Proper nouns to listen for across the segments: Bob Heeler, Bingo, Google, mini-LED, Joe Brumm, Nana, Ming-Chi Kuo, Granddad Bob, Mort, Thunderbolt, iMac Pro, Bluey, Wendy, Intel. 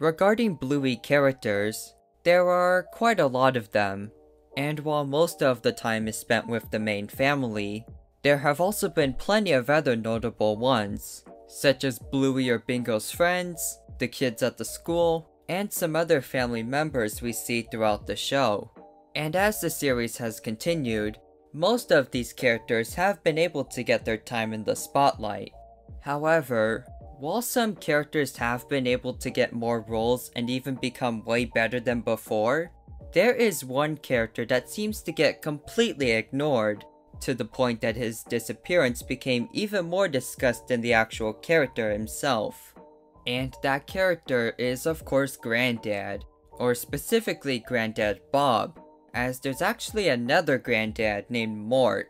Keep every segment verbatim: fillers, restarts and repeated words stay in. Regarding Bluey characters, there are quite a lot of them, and while most of the time is spent with the main family, there have also been plenty of other notable ones, such as Bluey or Bingo's friends, the kids at the school, and some other family members we see throughout the show. And as the series has continued, most of these characters have been able to get their time in the spotlight. However, while some characters have been able to get more roles and even become way better than before, there is one character that seems to get completely ignored, to the point that his disappearance became even more discussed than the actual character himself. And that character is of course Granddad, or specifically Granddad Bob, as there's actually another Granddad named Mort,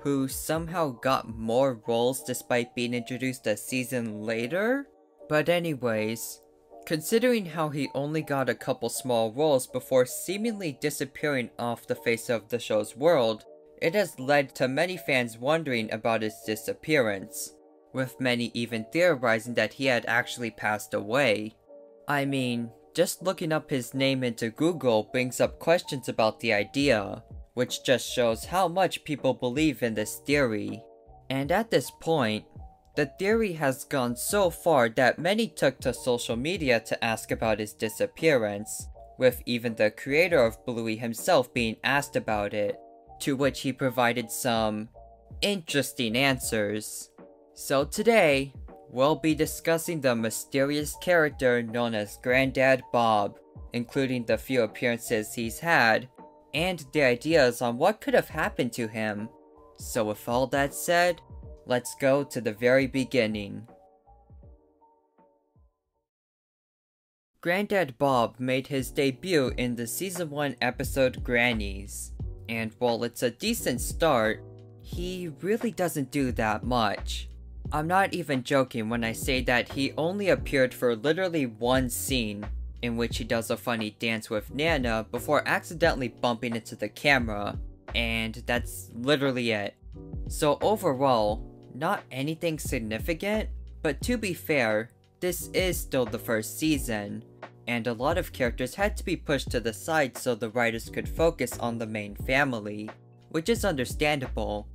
who somehow got more roles despite being introduced a season later? But anyways, considering how he only got a couple small roles before seemingly disappearing off the face of the show's world, it has led to many fans wondering about his disappearance, with many even theorizing that he had actually passed away. I mean, just looking up his name into Google brings up questions about the idea, which just shows how much people believe in this theory. And at this point, the theory has gone so far that many took to social media to ask about his disappearance, with even the creator of Bluey himself being asked about it, to which he provided some interesting answers. So today, we'll be discussing the mysterious character known as Granddad Bob, including the few appearances he's had, and the ideas on what could have happened to him. So with all that said, let's go to the very beginning. Granddad Bob made his debut in the season one episode Grannies, and while it's a decent start, he really doesn't do that much. I'm not even joking when I say that he only appeared for literally one scene, in which he does a funny dance with Nana before accidentally bumping into the camera, and that's literally it. So overall, not anything significant, but to be fair, this is still the first season, and a lot of characters had to be pushed to the side so the writers could focus on the main family, which is understandable.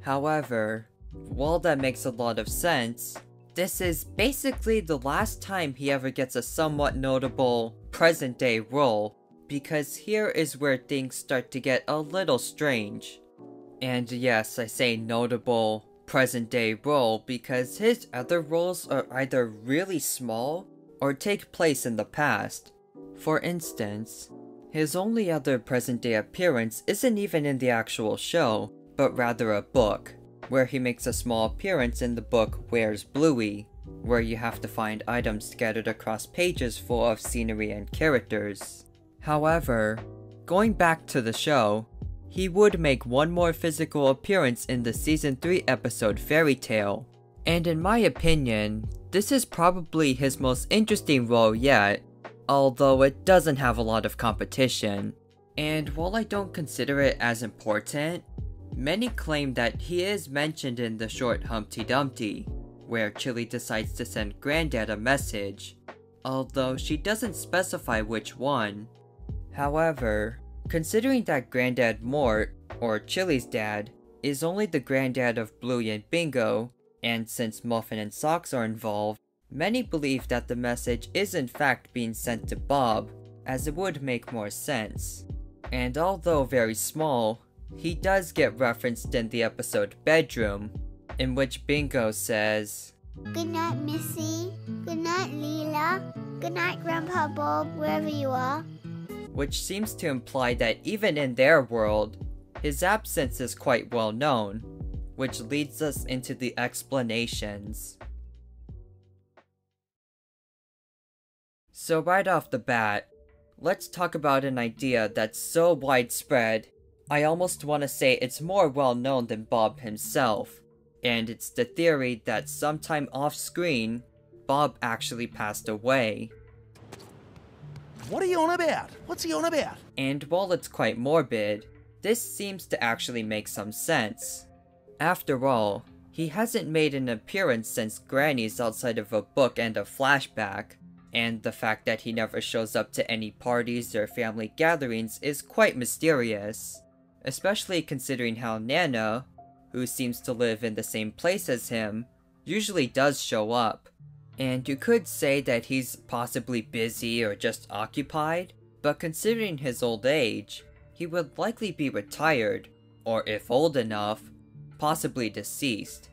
However, while that makes a lot of sense, this is basically the last time he ever gets a somewhat notable present-day role, because here is where things start to get a little strange. And yes, I say notable present-day role because his other roles are either really small or take place in the past. For instance, his only other present-day appearance isn't even in the actual show, but rather a book, where he makes a small appearance in the book Where's Bluey, where you have to find items scattered across pages full of scenery and characters. However, going back to the show, he would make one more physical appearance in the season three episode Fairy Tale, and in my opinion, this is probably his most interesting role yet, although it doesn't have a lot of competition. And while I don't consider it as important, many claim that he is mentioned in the short Humpty Dumpty, where Chili decides to send Granddad a message, although she doesn't specify which one. However, considering that Granddad Mort, or Chili's dad, is only the granddad of Bluey and Bingo, and since Muffin and Socks are involved, many believe that the message is in fact being sent to Bob, as it would make more sense. And although very small, he does get referenced in the episode Bedroom, in which Bingo says, "Good night, Missy. Good night, Leela. Good night, Grandpa Bob, wherever you are." Which seems to imply that even in their world, his absence is quite well known, which leads us into the explanations. So right off the bat, let's talk about an idea that's so widespread I almost want to say it's more well known than Bob himself, and it's the theory that sometime off-screen, Bob actually passed away. What are you on about? What's he on about? And while it's quite morbid, this seems to actually make some sense. After all, he hasn't made an appearance since Granny's outside of a book and a flashback, and the fact that he never shows up to any parties or family gatherings is quite mysterious, especially considering how Nana, who seems to live in the same place as him, usually does show up. And you could say that he's possibly busy or just occupied, but considering his old age, he would likely be retired, or if old enough, possibly deceased.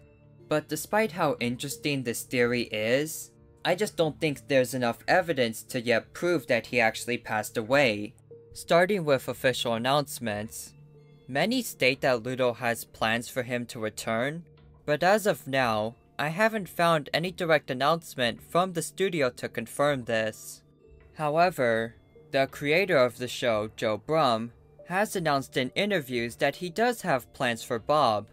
But despite how interesting this theory is, I just don't think there's enough evidence to yet prove that he actually passed away. Starting with official announcements, many state that Ludo has plans for him to return, but as of now, I haven't found any direct announcement from the studio to confirm this. However, the creator of the show, Joe Brumm, has announced in interviews that he does have plans for Bob,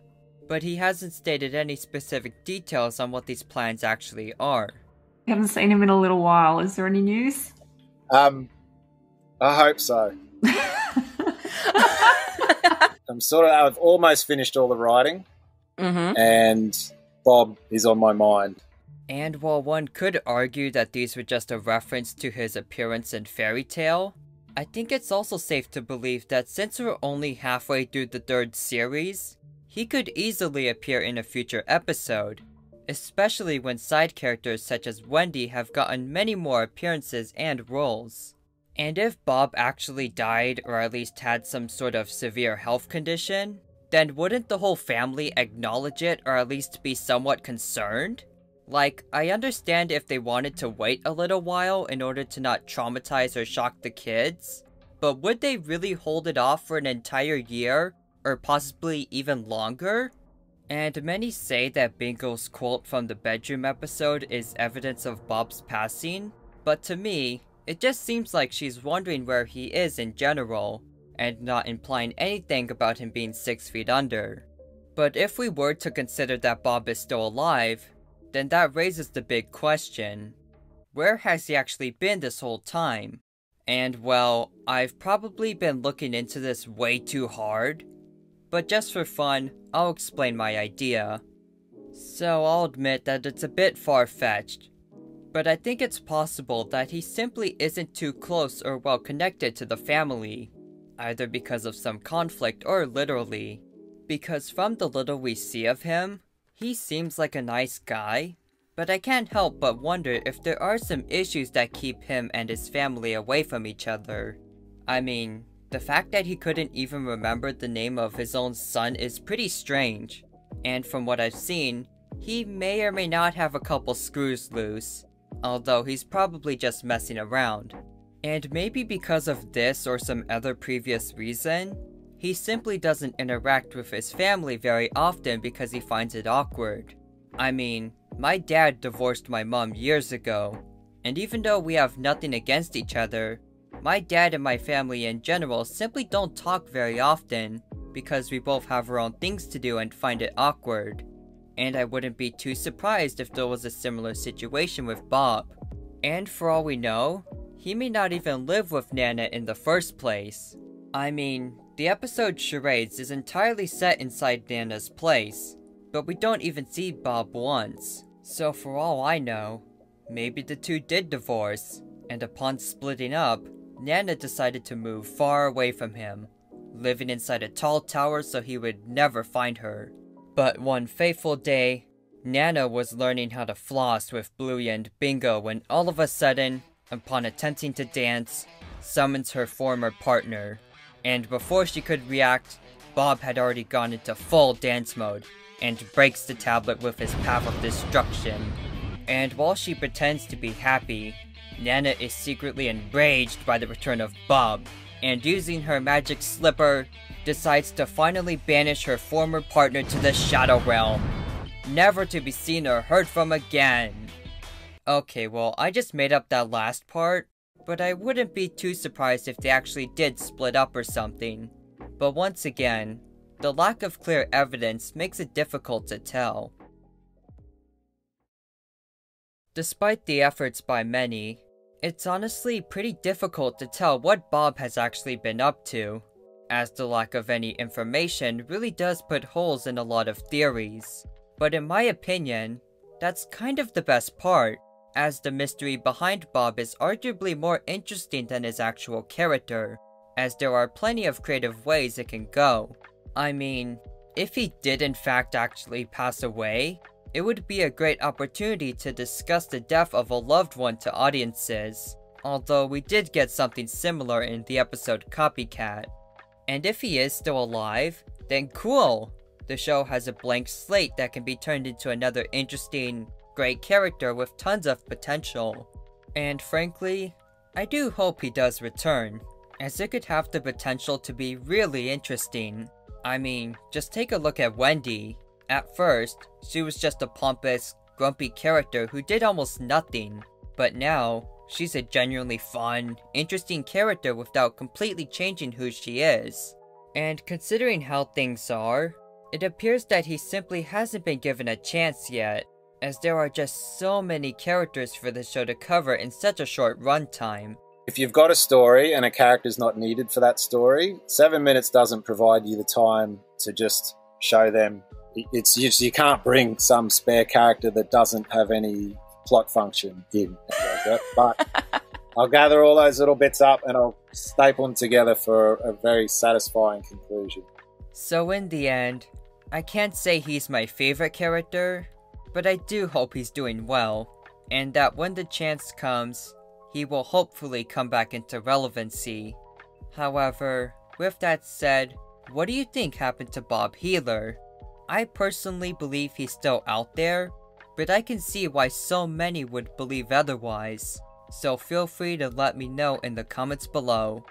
but he hasn't stated any specific details on what these plans actually are. I haven't seen him in a little while. Is there any news? Um, I hope so. I'm sort of, I've almost finished all the writing, mm-hmm. and Bob is on my mind. And while one could argue that these were just a reference to his appearance in Fairy Tale, I think it's also safe to believe that since we're only halfway through the third series, he could easily appear in a future episode, especially when side characters such as Wendy have gotten many more appearances and roles. And if Bob actually died or at least had some sort of severe health condition, then wouldn't the whole family acknowledge it or at least be somewhat concerned? Like, I understand if they wanted to wait a little while in order to not traumatize or shock the kids, but would they really hold it off for an entire year or possibly even longer? And many say that Bingo's quote from the bedroom episode is evidence of Bob's passing, but to me, it just seems like she's wondering where he is in general, and not implying anything about him being six feet under. But if we were to consider that Bob is still alive, then that raises the big question. Where has he actually been this whole time? And well, I've probably been looking into this way too hard, but just for fun, I'll explain my idea. So I'll admit that it's a bit far-fetched, but I think it's possible that he simply isn't too close or well connected to the family, either because of some conflict or literally. Because from the little we see of him, he seems like a nice guy, but I can't help but wonder if there are some issues that keep him and his family away from each other. I mean, the fact that he couldn't even remember the name of his own son is pretty strange, and from what I've seen, he may or may not have a couple screws loose, although he's probably just messing around. And maybe because of this or some other previous reason, he simply doesn't interact with his family very often because he finds it awkward. I mean, my dad divorced my mom years ago, and even though we have nothing against each other, my dad and my family in general simply don't talk very often because we both have our own things to do and find it awkward. And I wouldn't be too surprised if there was a similar situation with Bob. And for all we know, he may not even live with Nana in the first place. I mean, the episode Charades is entirely set inside Nana's place, but we don't even see Bob once. So for all I know, maybe the two did divorce, and upon splitting up, Nana decided to move far away from him, living inside a tall tower so he would never find her. But one fateful day, Nana was learning how to floss with Bluey and Bingo when all of a sudden, upon attempting to dance, summons her former partner. And before she could react, Bob had already gone into full dance mode, and breaks the tablet with his path of destruction. And while she pretends to be happy, Nana is secretly enraged by the return of Bob, and using her magic slipper, decides to finally banish her former partner to the Shadow Realm, never to be seen or heard from again. Okay, well, I just made up that last part, but I wouldn't be too surprised if they actually did split up or something. But once again, the lack of clear evidence makes it difficult to tell. Despite the efforts by many, it's honestly pretty difficult to tell what Bob has actually been up to, as the lack of any information really does put holes in a lot of theories. But in my opinion, that's kind of the best part, as the mystery behind Bob is arguably more interesting than his actual character, as there are plenty of creative ways it can go. I mean, if he did in fact actually pass away, it would be a great opportunity to discuss the death of a loved one to audiences, although we did get something similar in the episode Copycat. And if he is still alive, then cool! The show has a blank slate that can be turned into another interesting, great character with tons of potential. And frankly, I do hope he does return, as it could have the potential to be really interesting. I mean, just take a look at Wendy. At first, she was just a pompous, grumpy character who did almost nothing, but now, she's a genuinely fun, interesting character without completely changing who she is. And considering how things are, it appears that he simply hasn't been given a chance yet, as there are just so many characters for the show to cover in such a short runtime. If you've got a story and a character's not needed for that story, seven minutes doesn't provide you the time to just show them. It's just, you can't bring some spare character that doesn't have any plot function in. But I'll gather all those little bits up and I'll staple them together for a very satisfying conclusion. So in the end, I can't say he's my favorite character, but I do hope he's doing well, and that when the chance comes, he will hopefully come back into relevancy. However, with that said, what do you think happened to Bob Heeler? I personally believe he's still out there, but I can see why so many would believe otherwise, so feel free to let me know in the comments below.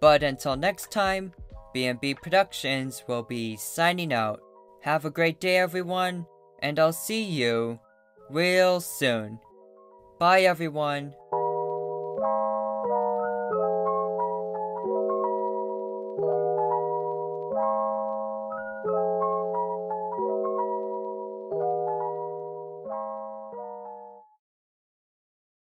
But until next time, B and B Productions will be signing out. Have a great day everyone, and I'll see you real soon. Bye everyone.